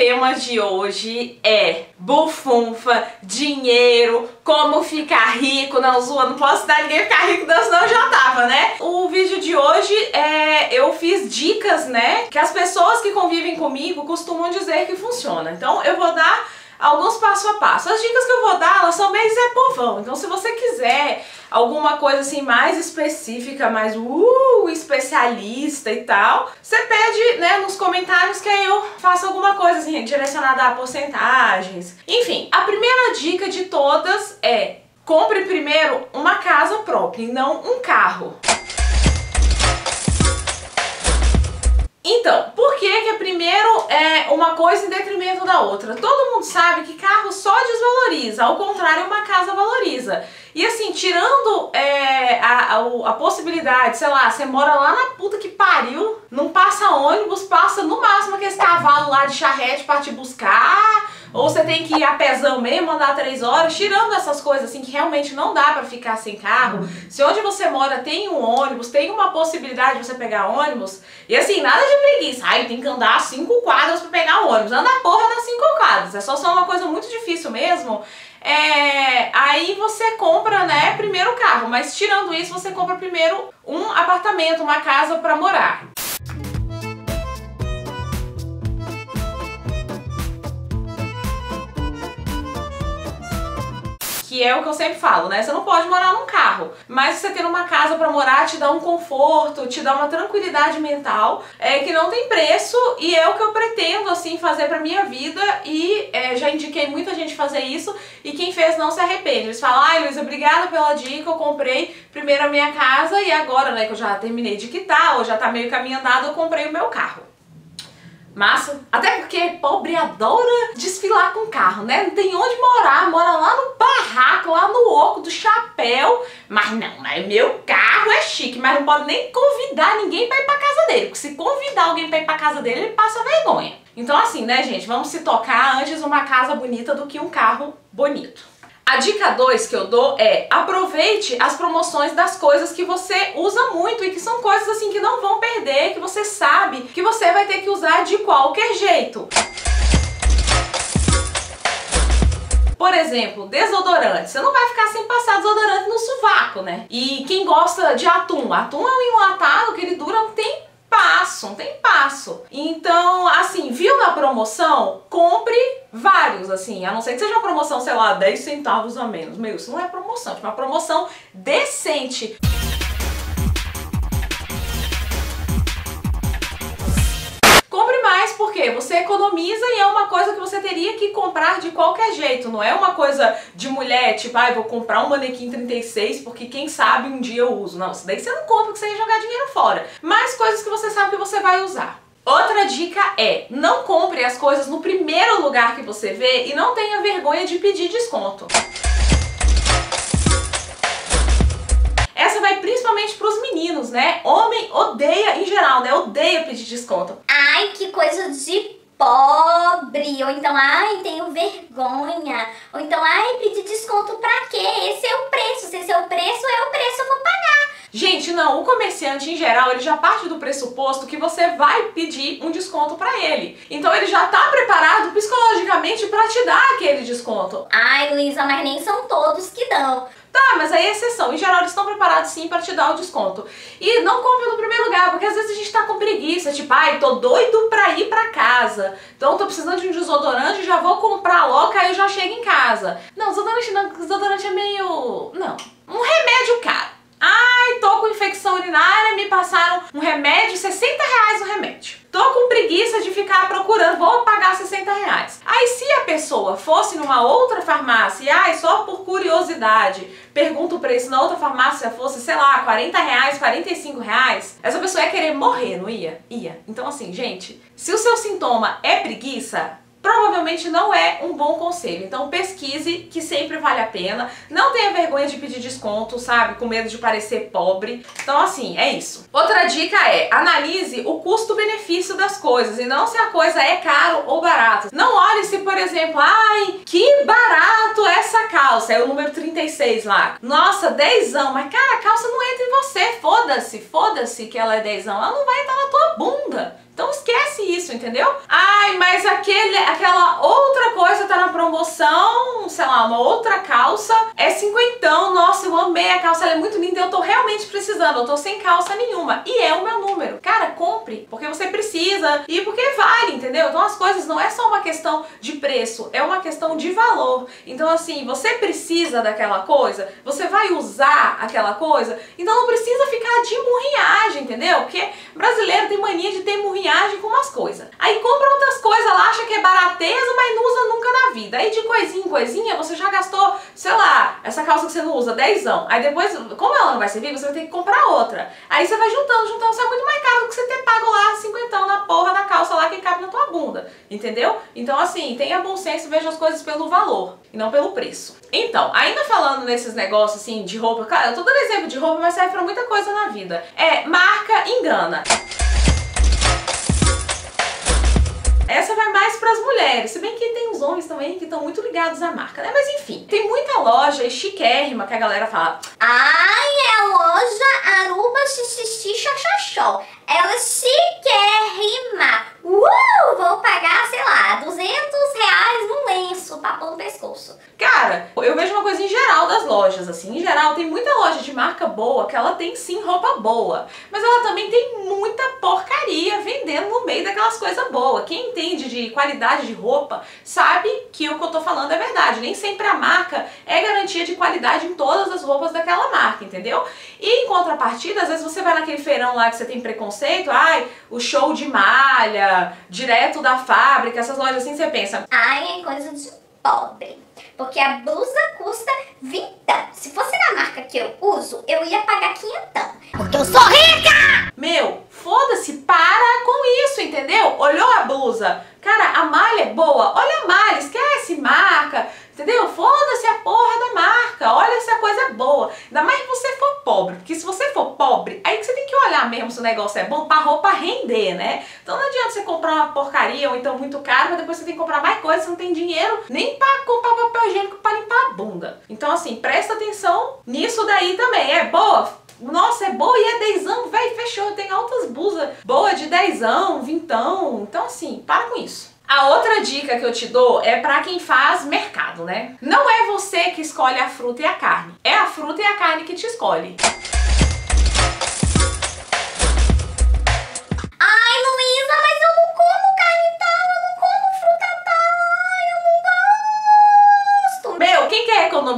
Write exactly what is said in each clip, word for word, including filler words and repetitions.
tema de hoje é bufunfa, dinheiro, como ficar rico. Não, zoa, não posso dar ninguém ficar rico, não, senão eu já tava, né? O vídeo de hoje é... eu fiz dicas, né, que as pessoas que convivem comigo costumam dizer que funciona. Então eu vou dar alguns passo a passo. As dicas que eu vou dar, elas são bem Zé Povão. Então se você quiser alguma coisa assim mais específica, mais uh, especialista e tal, você pede, né, nos comentários que aí eu faço alguma coisa assim, direcionada a porcentagens. Enfim, a primeira dica de todas é: compre primeiro uma casa própria e não um carro. Então, por que que primeiro é uma coisa em detrimento da outra? Todo mundo sabe que carro só desvaloriza, ao contrário uma casa valoriza. E assim, tirando é, a, a, a possibilidade, sei lá, você mora lá na puta que pariu, não passa ônibus, passa no máximo aquele cavalo lá de charrete pra te buscar, ou você tem que ir a pezão mesmo, andar três horas, tirando essas coisas assim que realmente não dá pra ficar sem carro. Se onde você mora tem um ônibus, tem uma possibilidade de você pegar ônibus, e assim, nada de preguiça, ai, tem que andar cinco quadras pra pegar o ônibus, anda a porra das cinco quadras, é só só uma coisa muito difícil mesmo. É, aí você compra, né, primeiro o carro, mas tirando isso, você compra primeiro um apartamento, uma casa pra morar. Que é o que eu sempre falo, né? Você não pode morar num carro, mas você ter uma casa pra morar te dá um conforto, te dá uma tranquilidade mental é, que não tem preço, e é o que eu pretendo, assim, fazer pra minha vida, e é, já indiquei muita gente fazer isso, e quem fez não se arrepende. Eles falam: ai, Luiza, obrigada pela dica, eu comprei primeiro a minha casa e agora, né, que eu já terminei de quitar, ou já tá meio caminho andado, eu comprei o meu carro. Massa. Até porque pobre adora desfilar com carro, né? Não tem onde morar, mora lá no barraco, lá no oco do chapéu. Mas não, né? Meu carro é chique, mas não pode nem convidar ninguém pra ir pra casa dele, porque se convidar alguém pra ir pra casa dele, ele passa vergonha. Então assim, né, gente? Vamos se tocar: antes uma casa bonita do que um carro bonito. A dica dois que eu dou é: aproveite as promoções das coisas que você usa muito e que são coisas assim que não vão perder, que você sabe que você vai ter que usar de qualquer jeito. Por exemplo, desodorante. Você não vai ficar sem passar desodorante no sovaco, né? E quem gosta de atum, atum é um enlatado que ele dura um tempo. Passo, não tem passo. Então, assim, viu na promoção? Compre vários, assim, a não ser que seja uma promoção, sei lá, dez centavos a menos. Meu, isso não é promoção, tipo, uma promoção decente. Compre mais porque você economiza e é uma coisa que você teria que comprar de qualquer jeito. Não é uma coisa de mulher, tipo, ah, vou comprar um manequim trinta e seis porque quem sabe um dia eu uso. Não, isso daí você não compra porque você ia jogar dinheiro fora. Mas coisas que você sabe que você vai usar. Outra dica é: não compre as coisas no primeiro lugar que você vê e não tenha vergonha de pedir desconto. Essa vai principalmente pros meninos, né? Homem odeia, em geral, né? Odeia pedir desconto. Ai, que coisa de pobre, ou então, ai, tenho vergonha, ou então, ai, pedir desconto pra quê? Esse é o preço, se esse é o preço, é o preço, eu vou pagar. Gente, não, o comerciante, em geral, ele já parte do pressuposto que você vai pedir um desconto pra ele. Então ele já tá preparado psicologicamente pra te dar aquele desconto. Ai, Luiza, mas nem são todos que dão. Tá, mas aí é exceção. Em geral, eles estão preparados sim pra te dar o desconto. E não compra no primeiro lugar, porque às vezes a gente tá com preguiça, tipo, ai, tô doido pra ir pra casa, então tô precisando de um desodorante, já vou comprar logo, aí eu já chego em casa. Não, desodorante não, desodorante é meio... não. Um remédio caro. Ai, tô com infecção urinária, me passaram um remédio, sessenta reais o remédio. Tô com preguiça de ficar procurando, vou pagar sessenta reais. Aí se a pessoa fosse numa outra farmácia e, ai, só por curiosidade, pergunta o preço na outra farmácia, fosse, sei lá, quarenta reais, quarenta e cinco reais, essa pessoa ia querer morrer, não ia? Ia. Então assim, gente, se o seu sintoma é preguiça, provavelmente não é um bom conselho. Então pesquise, que sempre vale a pena. Não tenha vergonha de pedir desconto, sabe? Com medo de parecer pobre. Então assim, é isso. Outra dica é: analise o custo-benefício das coisas e não se a coisa é caro ou barato. Não olhe se, por exemplo, ai, que barato essa calça, é o número trinta e seis lá. Nossa, dezão, mas cara, a calça não entra em você. Foda-se, foda-se que ela é dezão, ela não vai entrar na tua bunda. Então esquece isso, entendeu? Ai, mas aquele, aquela outra coisa tá na promoção, sei lá, uma outra calça, é cinquentão, nossa, eu amei a calça, ela é muito linda, eu tô realmente precisando, eu tô sem calça nenhuma, e é o meu número. Cara, compre, porque você precisa e porque vale, entendeu? Então as coisas não é só uma questão de preço, é uma questão de valor. Então assim, você precisa daquela coisa, você vai usar aquela coisa, então não precisa ficar de murrinhagem, entendeu? Porque brasileiro tem mania de ter murrinhagem com umas coisas. Aí compra outras coisas lá, acha que é barateza, mas não usa nunca na vida. Aí de coisinha em coisinha você já gastou, sei lá, essa calça que você não usa, dezão. Aí depois, como ela não vai servir, você vai ter que comprar outra. Aí você vai juntando, juntando, sai muito mais caro do que você ter pago lá cinquentão na porra da calça lá que cabe na tua bunda, entendeu? Então assim, tenha bom senso, veja as coisas pelo valor e não pelo preço. Então, ainda falando nesses negócios assim de roupa, cara, eu tô dando exemplo de roupa, mas serve pra muita coisa na vida. É, marca engana. Essa vai mais para as mulheres, se bem que tem os homens também que estão muito ligados à marca, né? Mas enfim, tem muita loja chiquérrima que a galera fala: ai, é loja Aruba xixi xoxoxó, ela é chiquérrima, uh, vou pagar, sei lá, duzentos reais num lenço pra pôr no pescoço. Cara, eu vejo uma coisa em geral das lojas, assim, em geral tem muita loja de marca boa que ela tem sim roupa boa, mas ela também tem muita porcaria vendendo no meio daquelas coisas boas. Quem tem de qualidade de roupa sabe que o que eu tô falando é verdade. Nem sempre a marca é garantia de qualidade em todas as roupas daquela marca, entendeu? E em contrapartida, às vezes você vai naquele feirão lá que você tem preconceito, ai, o show de malha, direto da fábrica, essas lojas assim, você pensa, ai, é coisa de pobre, porque a blusa custa vinte. Se fosse na marca que eu uso, eu ia pagar quinhentão, porque eu sou rica! Meu, foda-se, para com isso, entendeu? Olhou a blusa, cara, a malha é boa, olha a malha, esquece marca, entendeu? Foda-se a porra da marca, olha se a coisa é boa. Ainda mais que você for pobre, porque se você for pobre, aí que você tem que olhar mesmo se o negócio é bom pra roupa render, né? Então não adianta você comprar uma porcaria ou então muito caro, mas depois você tem que comprar mais coisa, você não tem dinheiro nem pra comprar papel higiênico pra limpar a bunda. Então assim, presta atenção nisso daí também, é boa? Nossa, é boa e é dezão, velho, fechou, tem altas blusas boa de dezão, vintão, então assim, para com isso. A outra dica que eu te dou é pra quem faz mercado, né? Não é você que escolhe a fruta e a carne, é a fruta e a carne que te escolhe.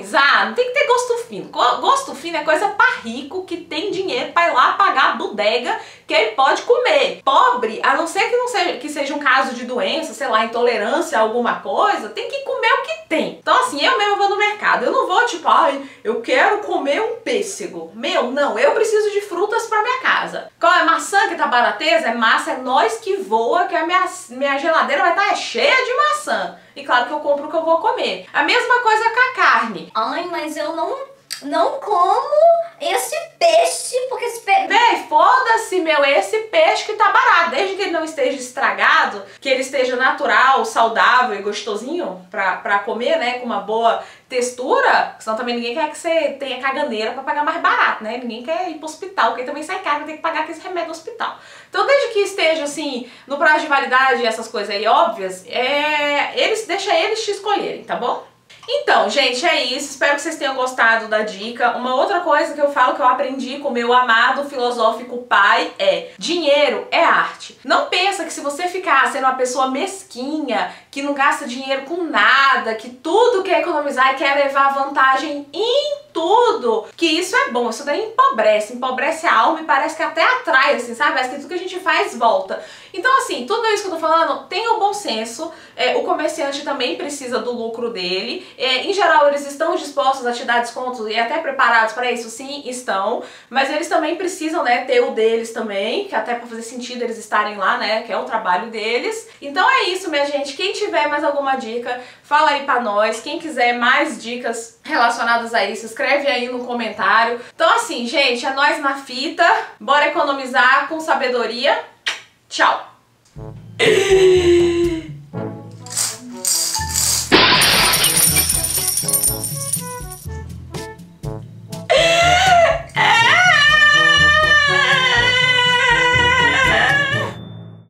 Não tem que ter gosto fino. Gosto fino é coisa pra rico que tem dinheiro pra ir lá pagar a bodega que ele pode comer. Pobre, a não ser que não seja, que seja um caso de doença, sei lá, intolerância a alguma coisa, tem que comer o que tem. Então assim, eu mesmo vou no mercado, eu não vou tipo, ai, eu quero comer um pêssego. Meu, não, eu preciso de frutas pra minha casa. Qual é? Maçã que tá barateza? É massa, é nós que voa, que a minha, minha geladeira vai estar tá cheia de maçã. E claro que eu compro o que eu vou comer. A mesma coisa com a carne. Ai, mas eu não... não como esse peixe, porque esse peixe... Véi, foda-se, meu, é esse peixe que tá barato. Desde que ele não esteja estragado, que ele esteja natural, saudável e gostosinho pra, pra comer, né, com uma boa textura. Senão também ninguém quer que você tenha caganeira pra pagar mais barato, né? Ninguém quer ir pro hospital, porque também sai caro, tem que pagar aquele remédio no hospital. Então desde que esteja, assim, no prazo de validade e essas coisas aí óbvias, é... eles, deixa eles te escolherem, tá bom? Então, gente, é isso. Espero que vocês tenham gostado da dica. Uma outra coisa que eu falo que eu aprendi com o meu amado filosófico pai é: dinheiro é arte. Não pensa que se você ficar sendo uma pessoa mesquinha, que não gasta dinheiro com nada, que tudo quer economizar e quer levar vantagem em tudo, que isso é bom. Isso daí empobrece, empobrece a alma e parece que até atrai, assim, sabe? Parece que tudo que a gente faz volta. Então, assim, tudo isso que eu tô falando, tenha o bom senso. É, o comerciante também precisa do lucro dele. É, em geral, eles estão dispostos a te dar descontos e até preparados para isso, sim, estão. Mas eles também precisam, né, ter o deles também, que até para fazer sentido eles estarem lá, né, que é o trabalho deles. Então é isso, minha gente. Quem tiver mais alguma dica, fala aí pra nós. Quem quiser mais dicas relacionadas a isso, escreve aí no comentário. Então assim, gente, é nóis na fita. Bora economizar com sabedoria. Tchau!